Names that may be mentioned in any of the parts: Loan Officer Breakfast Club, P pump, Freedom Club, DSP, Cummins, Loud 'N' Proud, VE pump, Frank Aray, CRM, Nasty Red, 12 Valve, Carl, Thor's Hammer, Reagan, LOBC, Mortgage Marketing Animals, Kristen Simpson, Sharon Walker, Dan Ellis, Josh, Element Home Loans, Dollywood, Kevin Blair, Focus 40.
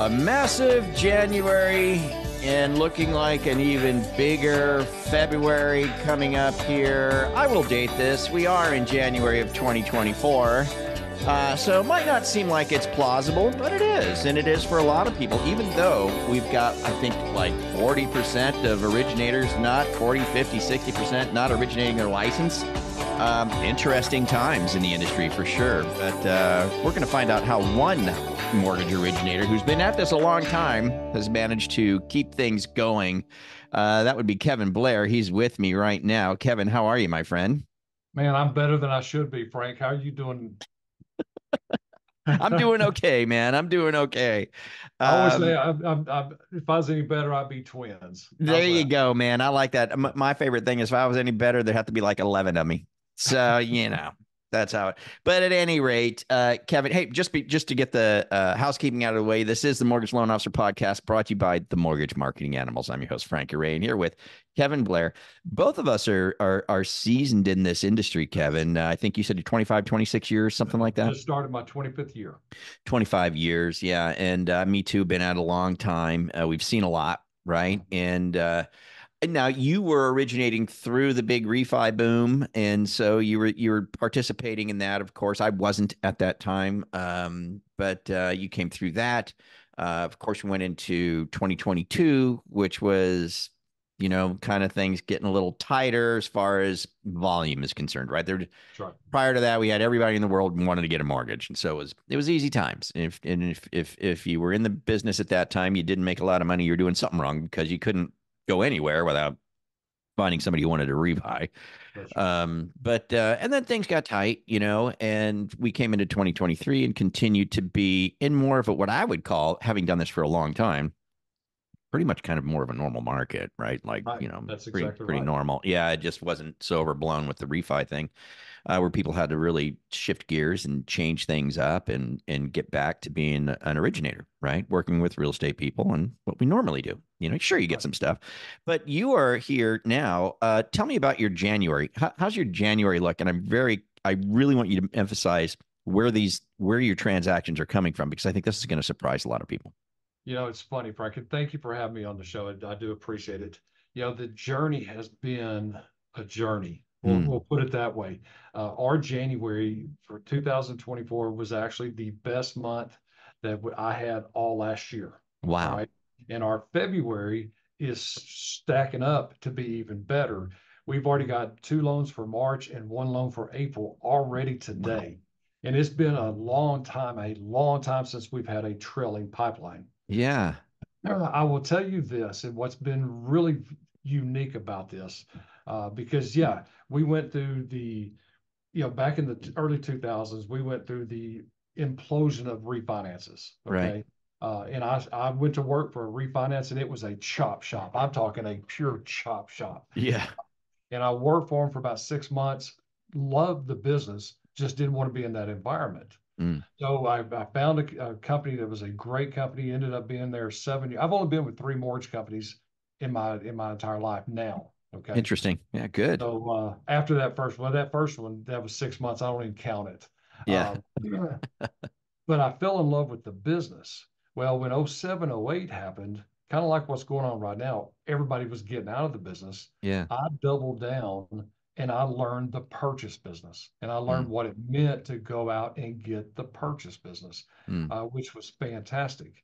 A massive January and looking like an even bigger February coming up here. I will date this. We are in January of 2024. So it might not seem like it's plausible, but it is. And it is for a lot of people, even though we've got, I think, like 40% of originators not 40, 50, 60% not originating their license. Interesting times in the industry for sure. But we're going to find out how one mortgage originator who's been at this a long time has managed to keep things going. That would be Kevin Blair. He's with me right now. Kevin, how are you, my friend? Man, I'm better than I should be, Frank. How are you doing? I'm doing okay, man. I'm doing okay. I always say, if I was any better, I'd be twins. There you go, man. I like that. My favorite thing is if I was any better, there'd have to be like 11 of me. So, you know, that's how it, but at any rate, Kevin, hey, just to get the housekeeping out of the way, this is the Mortgage Loan Officer Podcast brought to you by the Mortgage Marketing Animals. I'm your host, Frank Aray, and here with Kevin Blair. Both of us are seasoned in this industry, Kevin. I think you said you're 25, 26 years, something like that. I just started my 25th year. 25 years, yeah. And me too, been at a long time. We've seen a lot, right? And now you were originating through the big refi boom, and so you were participating in that. Of course, I wasn't at that time, but you came through that. Of course, we went into 2022, which was, you know, kind of things getting a little tighter as far as volume is concerned, right? There, sure. Prior to that, we had everybody in the world wanted to get a mortgage, and so it was easy times. If you were in the business at that time, you didn't make a lot of money, you're doing something wrong because you couldn't go anywhere without finding somebody who wanted to refi. Right. And then things got tight, you know, and we came into 2023 and continued to be in more of a, what I would call, having done this for a long time, pretty much kind of more of a normal market, right? Like, right. You know, that's pretty, exactly pretty right. Normal. Yeah. It just wasn't so overblown with the refi thing, where people had to really shift gears and change things up and get back to being an originator, right? Working with real estate people and what we normally do. You know, sure, you get some stuff, but you are here now. Tell me about your January. How's your January look? And I really want you to emphasize where your transactions are coming from, because I think this is going to surprise a lot of people. You know, it's funny, Frank, and thank you for having me on the show. I do appreciate it. You know, the journey has been a journey. We'll put it that way. Our January for 2024 was actually the best month that I had all last year. Wow. Right? And our February is stacking up to be even better. We've already got 2 loans for March and 1 loan for April already today. Wow. And it's been a long time since we've had a trailing pipeline. Yeah. I will tell you this, and what's been really unique about this, because, yeah, we went through the, you know, back in the early 2000s, we went through the implosion of refinances. Okay? Right. And I went to work for a refinance, and it was a chop shop. I'm talking a pure chop shop. Yeah. And I worked for them for about 6 months, loved the business, just didn't want to be in that environment. Mm. So I found a company that was a great company, ended up being there 7 years. I've only been with 3 mortgage companies in my entire life now. Okay. Interesting. Yeah, good. So after that first one, that was 6 months. I don't even count it. Yeah. But I fell in love with the business. Well, when 07, 08 happened, kind of like what's going on right now, everybody was getting out of the business. Yeah. I doubled down and I learned the purchase business, and I learned what it meant to go out and get the purchase business, which was fantastic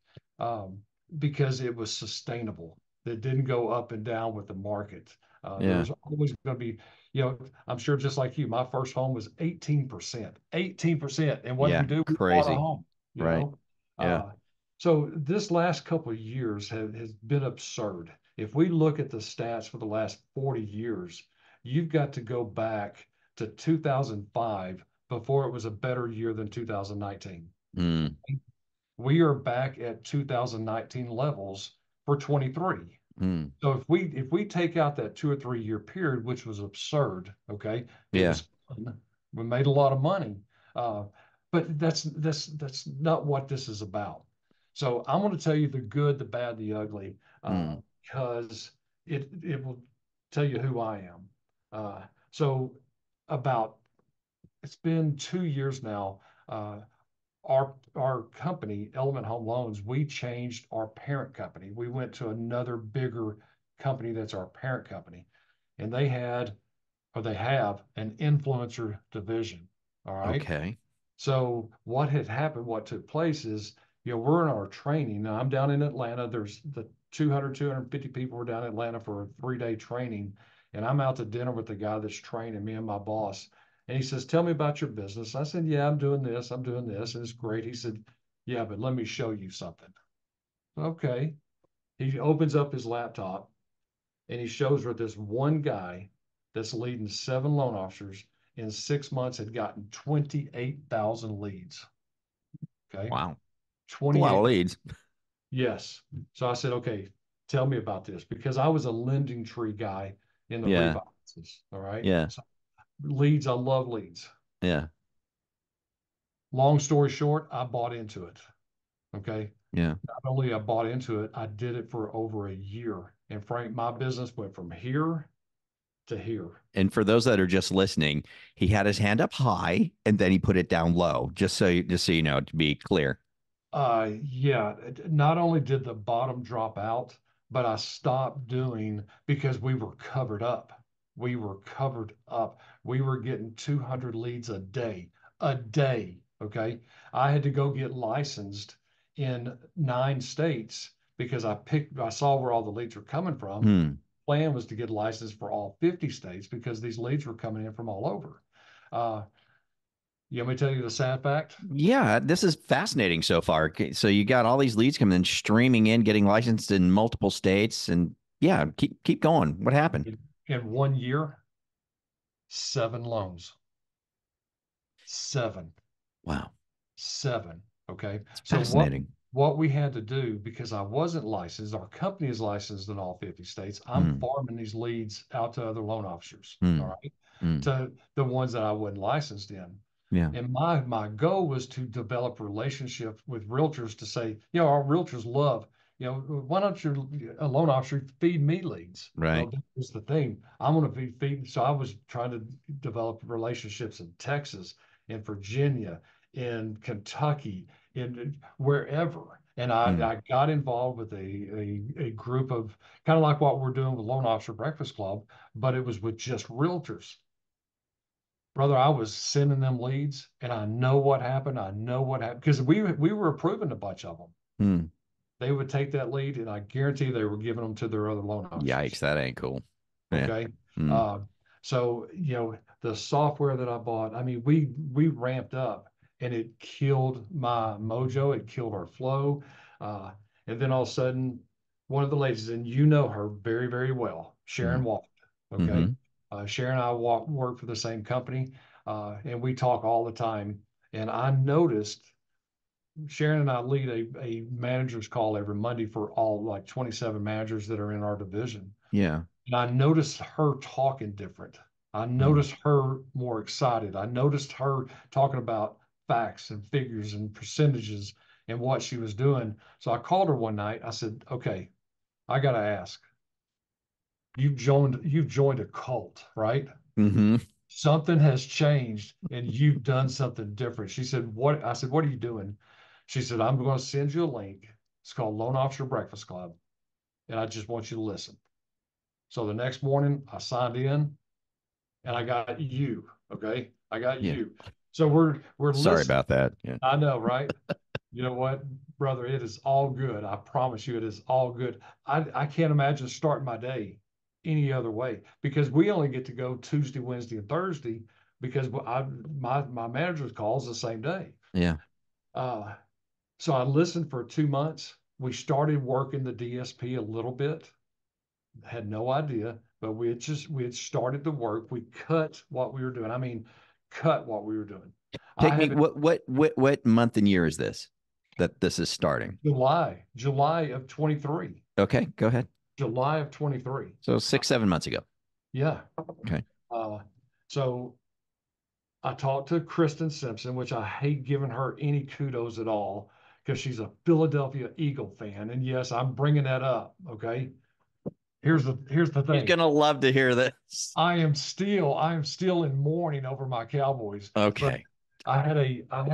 because it was sustainable. It didn't go up and down with the market. There's always going to be, you know, I'm sure just like you, my first home was 18%. And what do you do? Crazy. We bought a home. You right. Know? Yeah. So this last couple of years has been absurd. If we look at the stats for the last 40 years, you've got to go back to 2005 before it was a better year than 2019. Mm. We are back at 2019 levels for 23. Mm. So if we take out that 2 or 3 year period, which was absurd, okay? Yeah. We made a lot of money, but that's not what this is about. So I'm going to tell you the good, the bad, the ugly, because it will tell you who I am. So it's been 2 years now. our company, Element Home Loans, we changed our parent company. We went to another bigger company that's our parent company, and they had, or they have, an influencer division. All right. Okay. So what had happened, what took place is, you know, we're in our training. Now I'm down in Atlanta. There's the 250 people were down in Atlanta for a 3-day training. And I'm out to dinner with the guy that's training me and my boss. And he says, tell me about your business. I said, yeah, I'm doing this. And it's great. He said, yeah, but let me show you something. Okay. He opens up his laptop and he shows her this one guy that's leading 7 loan officers in 6 months had gotten 28,000 leads. Okay. Wow. 28, a lot of leads. Yes. So I said, okay, tell me about this, because I was a lending tree guy in the yeah. offices. All right. Yeah. So, leads. I love leads. Yeah. Long story short, I bought into it. Okay. Yeah. Not only I bought into it, I did it for over a year. And Frank, my business went from here to here. And for those that are just listening, he had his hand up high and then he put it down low. Just so you know, to be clear. Yeah. Not only did the bottom drop out, but I stopped doing, because we were covered up. We were covered up. We were getting 200 leads a day. Okay. I had to go get licensed in 9 states because I saw where all the leads were coming from. Plan was to get licensed for all 50 states because these leads were coming in from all over. You want me to tell you the sad fact? Yeah, this is fascinating so far. So you got all these leads coming in, streaming in, getting licensed in multiple states, and yeah, keep going. What happened? In 1 year, 7 loans. 7. Wow. 7. Okay. That's fascinating. So what we had to do, because I wasn't licensed, our company is licensed in all 50 states. I'm farming these leads out to other loan officers. All right. To the ones that I wasn't licensed in. Yeah. And my goal was to develop a relationship with realtors to say, you know, our realtors love, you know, why don't a loan officer feed me leads? Right. You know, that's the thing. I'm going to be feeding. So I was trying to develop relationships in Texas, in Virginia, in Kentucky, in wherever. And I got involved with a group of kind of like what we're doing with Loan Officer Breakfast Club, but it was with just realtors. Brother, I was sending them leads, and I know what happened. Because we were approving a bunch of them. They would take that lead, and I guarantee they were giving them to their other loan officers. Yikes, that ain't cool. Yeah. Okay. So, you know, the software that I bought, I mean, we ramped up, and it killed my mojo. It killed our flow. And then all of a sudden, one of the ladies, and you know her very, very well, Sharon Walker. Okay. Sharon and I work for the same company, and we talk all the time. And I noticed Sharon and I lead a manager's call every Monday for all like 27 managers that are in our division. Yeah. And I noticed her talking different. I noticed her more excited. I noticed her talking about facts and figures and percentages and what she was doing. So I called her one night. I said, okay, I got to ask. You've joined a cult, right? Something has changed, and you've done something different. She said, what? I said, what are you doing? She said, I'm going to send you a link. It's called Loan Officer Breakfast Club, and I just want you to listen. So the next morning, I signed in, and I got you. Okay, I got you. So we're sorry listening. About that. Yeah. I know, right? You know what, brother? It is all good. I promise you, it is all good. I can't imagine starting my day any other way, because we only get to go Tuesday, Wednesday, and Thursday, because my manager's calls the same day. Yeah. So I listened for 2 months. We started working the DSP a little bit. Had no idea, but we had started the work. We cut what we were doing. I mean, cut what we were doing. What month and year is this that this is starting? July of 23. Okay, go ahead. July of 23. So 6-7 months ago. Yeah. Okay. So I talked to Kristen Simpson, which I hate giving her any kudos at all, because she's a Philadelphia Eagle fan. And yes, I'm bringing that up. Okay. Here's the thing. You're going to love to hear this. I am still in mourning over my Cowboys. Okay. I had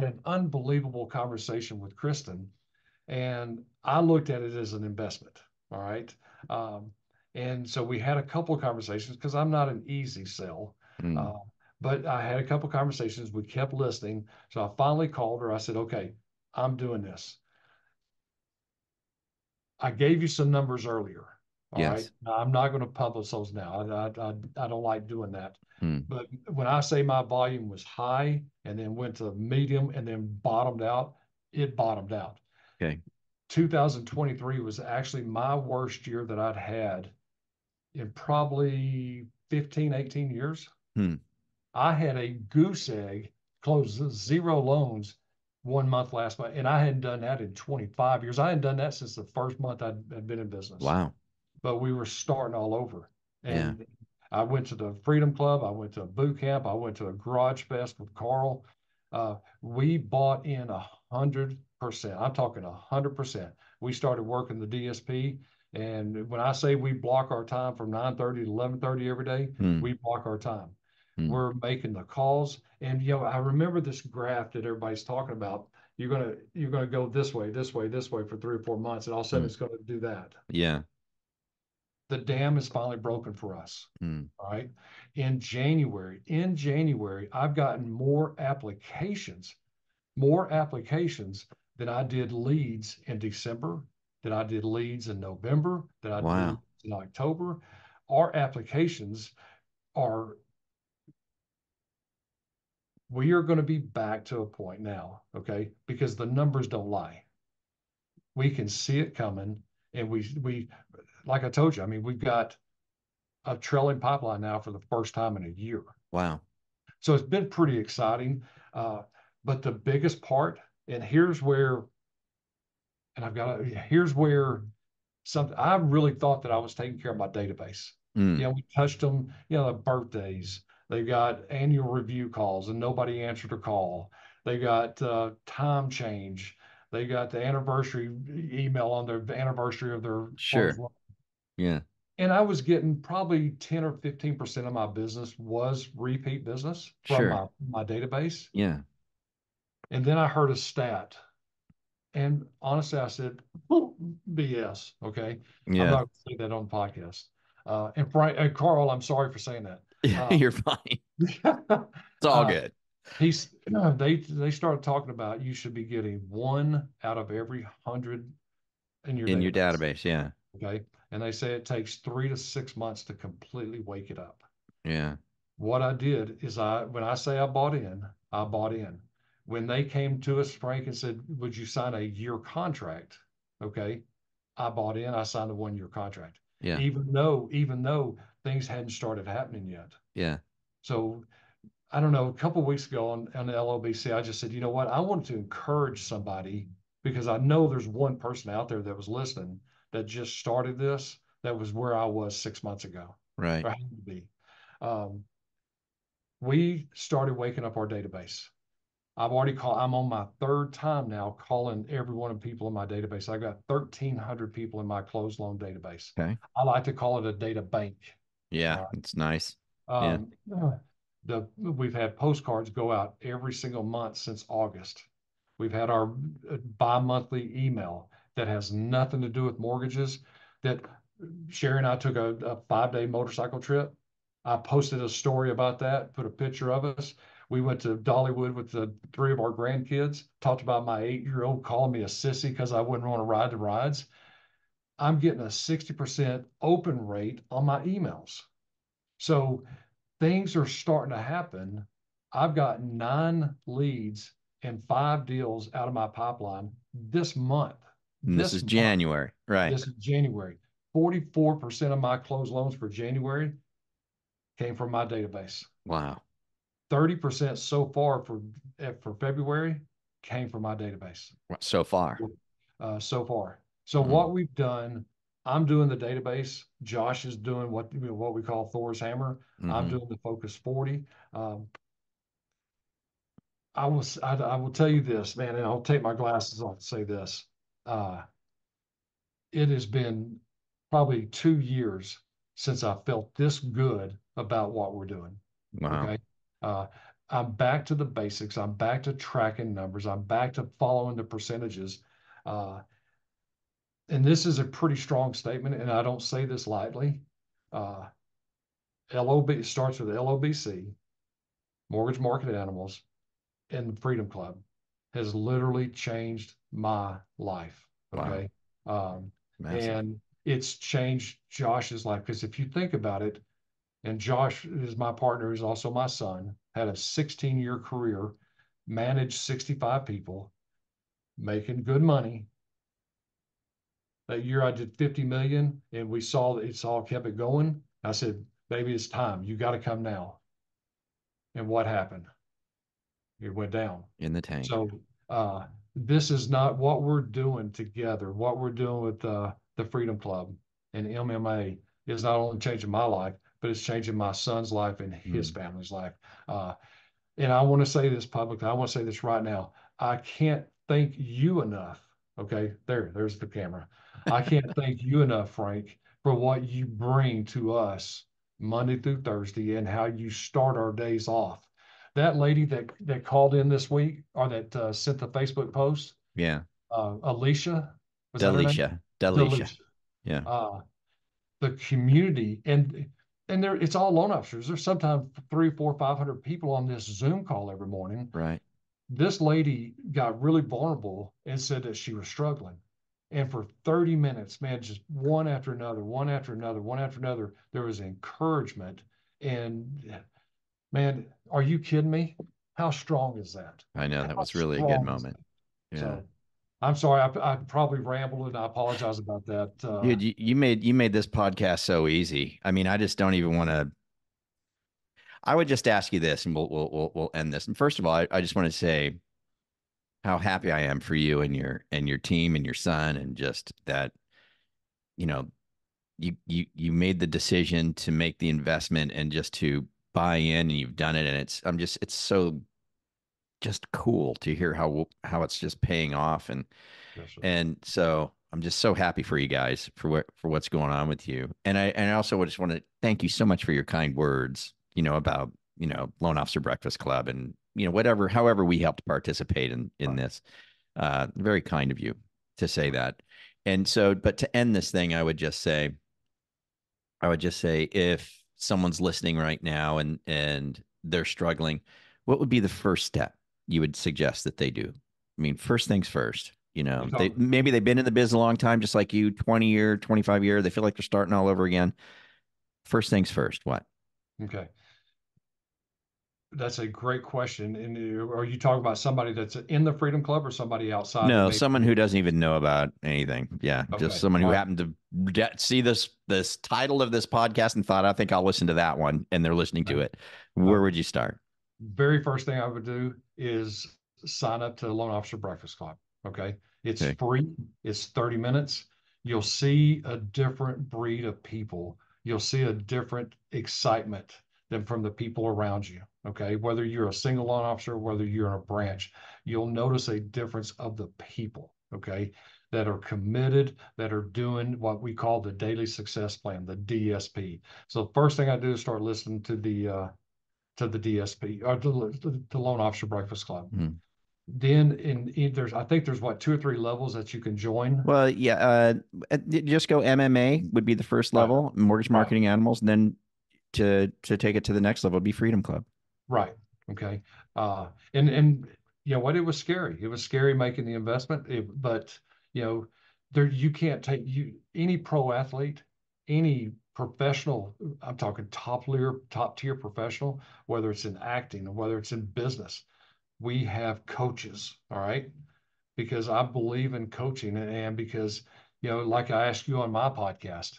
an unbelievable conversation with Kristen, and I looked at it as an investment. All right. And so we had a couple of conversations, because I'm not an easy sell. But I had a couple of conversations. We kept listening. So I finally called her. I said, okay, I'm doing this. I gave you some numbers earlier. All right. Now, I'm not going to publish those now. I don't like doing that. But when I say my volume was high and then went to medium and then bottomed out, it bottomed out. Okay. 2023 was actually my worst year that I'd had in probably 15, 18 years. I had a goose egg, closed 0 loans 1 month last month. And I hadn't done that in 25 years. I hadn't done that since the first month I'd been in business. Wow. But we were starting all over. And I went to the Freedom Club. I went to a boot camp. I went to a garage fest with Carl. We bought in 100%. I'm talking 100%. We started working the DSP. And when I say we block our time from 9:30 to 11:30 every day, we block our time. We're making the calls. And, you know, I remember this graph that everybody's talking about. You're going to go this way for 3 or 4 months. And all of a sudden it's going to do that. Yeah. The dam is finally broken for us. All right. In January, I've gotten more applications than I did leads in December, than I did leads in November, than I did in October. Our applications are, we are going to be back to a point now, okay? Because the numbers don't lie. We can see it coming, and we like I told you, I mean, we've got a trailing pipeline now for the first time in a year. Wow. So it's been pretty exciting. But the biggest part, and here's where something, I really thought that I was taking care of my database. You know, we touched them, you know, the birthdays. They've got annual review calls and nobody answered a call. They got time change. They got the anniversary email on their anniversary of their loan. Yeah. And I was getting probably 10 or 15% of my business was repeat business from my database. Yeah. And then I heard a stat. And honestly, I said, BS. Okay. Yeah. I'm not going to say that on the podcast. And Frank, and Carl, I'm sorry for saying that. You're fine. It's all good. They started talking about you should be getting 1 out of every 100 in your database. Yeah. Okay. And they say it takes 3 to 6 months to completely wake it up. Yeah. What I did is when I say I bought in, I bought in. When they came to us, Frank, and said, would you sign a year contract? Okay. I bought in. I signed a 1-year contract. Yeah. Even though things hadn't started happening yet. Yeah. So I don't know, a couple of weeks ago on the LOBC, I just said, you know what? I wanted to encourage somebody, because I know there's one person out there that was listening that just started this. That was where I was 6 months ago. Right. We started waking up our database. I've already called, I'm on my 3rd time now calling every one of the people in my database. I've got 1,300 people in my closed loan database. Okay. I like to call it a data bank. Yeah, it's nice. We've had postcards go out every single month since August. We've had our bi-monthly email that has nothing to do with mortgages. That Sherry and I took a 5-day motorcycle trip. I posted a story about that, put a picture of us. We went to Dollywood with the 3 of our grandkids, talked about my 8-year-old calling me a sissy because I wouldn't want to ride the rides. I'm getting a 60% open rate on my emails. So things are starting to happen. I've got 9 leads and 5 deals out of my pipeline this month. This is month. January, right? This is January. 44% of my closed loans for January came from my database. Wow. 30% so far for February came from my database. So far. So what we've done, I'm doing the database. Josh is doing what we call Thor's Hammer. I'm doing the Focus 40. I will tell you this, man, and I'll take my glasses off and say this. It has been probably 2 years since I felt this good about what we're doing. Wow. Okay? I'm back to the basics. I'm back to tracking numbers. I'm back to following the percentages. And this is a pretty strong statement, and I don't say this lightly. LOB starts with LOBC, Mortgage Marketing Animals, and the Freedom Club has literally changed my life. Okay. Wow. And it's changed Josh's life, because if you think about it, and Josh is my partner, who's also my son, had a 16-year career, managed 65 people, making good money. That year I did 50 million, and we saw that it's all kept it going. I said, baby, it's time. You got to come now. And what happened? It went down. In the tank. So this is not what we're doing together. What we're doing with the Freedom Club and MMA is not only changing my life, but it's changing my son's life and his family's life. And I want to say this publicly. I want to say this right now. I can't thank you enough. Okay, there's the camera. I can't thank you enough, Frank, for what you bring to us Monday through Thursday and how you start our days off. That lady that called in this week, or that sent the Facebook post. Yeah. Alicia. Delicia. Yeah. The community, and there, it's all loan officers. There's sometimes 300, 400, 500 people on this Zoom call every morning. Right. This lady got really vulnerable and said that she was struggling. And for 30 minutes, man, just one after another, one after another, one after another, there was encouragement. And man, are you kidding me? How strong is that? I know. That was really a good moment. Yeah. So, I'm sorry. I probably rambled, and I apologize about that. Dude, you made this podcast so easy. I mean, I just don't even want to. I would just ask you this, and we'll end this. And first of all, I just want to say how happy I am for you and your team and your son, and just that, you know, you made the decision to make the investment and just to buy in, and you've done it. And it's so just cool to hear how it's just paying off. And, and so I'm just so happy for you guys for what's going on with you. And I also just want to thank you so much for your kind words, you know, about, you know, Loan Officer Breakfast Club and, you know, whatever, however we helped participate in this, very kind of you to say that. And so, but to end this thing, I would just say, if someone's listening right now and they're struggling, what would be the first step you would suggest that they do? I mean, first things first, you know, maybe they've been in the biz a long time, just like you, 20 year, 25 year, they feel like they're starting all over again. First things first, what? Okay. That's a great question. And are you talking about somebody that's in the Freedom Club or somebody outside? No, someone who doesn't even know about anything. Yeah. Okay. Just someone who happened to see this title of this podcast and thought, I think I'll listen to that one. And they're listening to it. Where would you start? Very first thing I would do is sign up to the Loan Officer Breakfast Club. Okay. It's free. It's 30 minutes. You'll see a different breed of people. You'll see a different excitement than from the people around you. Okay. Whether you're a single loan officer, whether you're in a branch, you'll notice a difference of the people. Okay. That are committed, that are doing what we call the daily success plan, the DSP. So first thing I do is start listening to the DSP or to Loan Officer Breakfast Club. Mm. Then I think there's what, 2 or 3 levels that you can join. Well, yeah. Just go MMA would be the first level, Mortgage Marketing Animals. And then to take it to the next level would be Freedom Club. Right. Okay. And you know what, it was scary. It was scary making the investment, but you know, you can't take any pro athlete, any professional, I'm talking top tier professional, whether it's in acting or whether it's in business. We have coaches, all right? Because I believe in coaching, and because, you know, like I asked you on my podcast,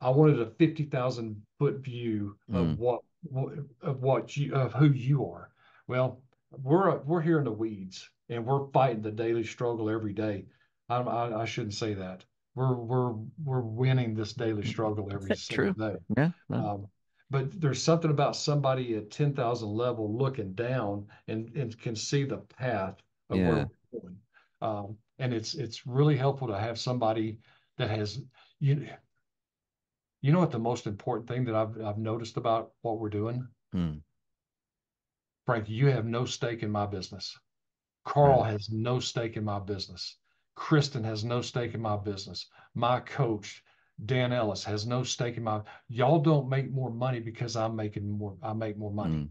I wanted a 50,000-foot view of who you are. Well, we're here in the weeds, and we're fighting the daily struggle every day. I shouldn't say that. We're winning this daily struggle every single day. Yeah. But there's something about somebody at 10,000 level looking down and can see the path of where we're going. And it's really helpful to have somebody that has, you know what the most important thing that I've noticed about what we're doing? Frank, you have no stake in my business. Carl has no stake in my business. Kristen has no stake in my business. My coach, Dan Ellis, has no stake in my, y'all don't make more money because I'm making more, I make more money.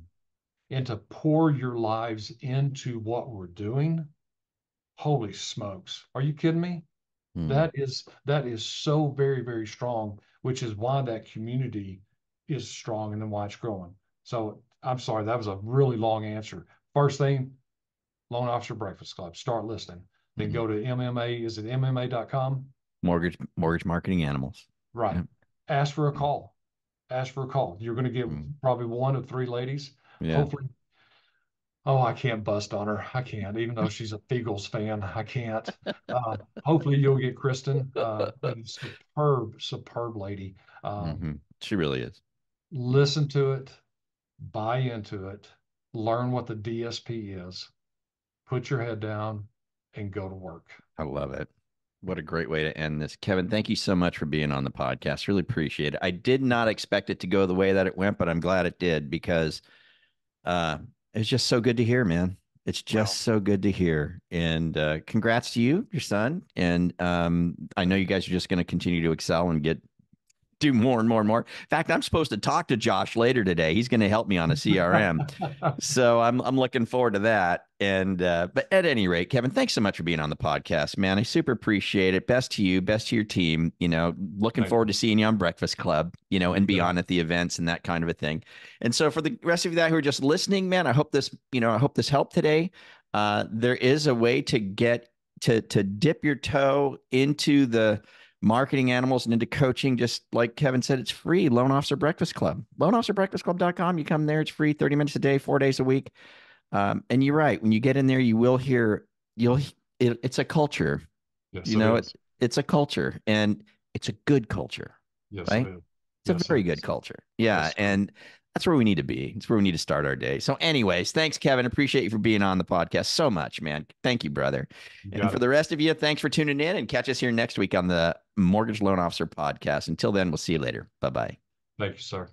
And to pour your lives into what we're doing, holy smokes. Are you kidding me? That is so very, very strong, which is why that community is strong and then why it's growing. So I'm sorry, that was a really long answer. First thing, Loan Officer Breakfast Club, start listening. Then go to MMA, is it MMA.com? Mortgage Marketing Animals. Right. Yeah. Ask for a call. Ask for a call. You're going to get probably one of three ladies. Yeah. Hopefully. Oh, I can't bust on her. I can't, even though she's a Eagles fan. I can't. Hopefully you'll get Kristen. Superb lady. She really is. Listen to it. Buy into it. Learn what the DSP is. Put your head down and go to work. I love it. What a great way to end this. Kevin, thank you so much for being on the podcast. Really appreciate it. I did not expect it to go the way that it went, but I'm glad it did, because it's just so good to hear, man. It's just so good to hear. And congrats to you, your son. And I know you guys are just going to continue to excel and do more and more and more. In fact, I'm supposed to talk to Josh later today. He's going to help me on a CRM. So I'm looking forward to that. And, but at any rate, Kevin, thanks so much for being on the podcast, man. I super appreciate it. Best to you, best to your team, you know, looking forward to seeing you on Breakfast Club, you know, and beyond at the events and that kind of a thing. And so for the rest of you who are just listening, man, I hope this, you know, I hope this helped today. There is a way to get to dip your toe into the marketing animals and into coaching. Just like Kevin said, it's free. Loan Officer Breakfast Club, loanofficerbreakfastclub.com. You come there, it's free, 30 minutes a day, 4 days a week. And you're right. When you get in there, you will hear, it's a culture, you know, it's a culture, and it's a good culture, right? It's a very good culture. Yeah. And that's where we need to be. It's where we need to start our day. So anyways, thanks, Kevin. Appreciate you for being on the podcast so much, man. Thank you, brother. And for the rest of you, thanks for tuning in, and catch us here next week on the Mortgage Loan Officer Podcast. Until then, we'll see you later. Bye-bye. Thank you, sir.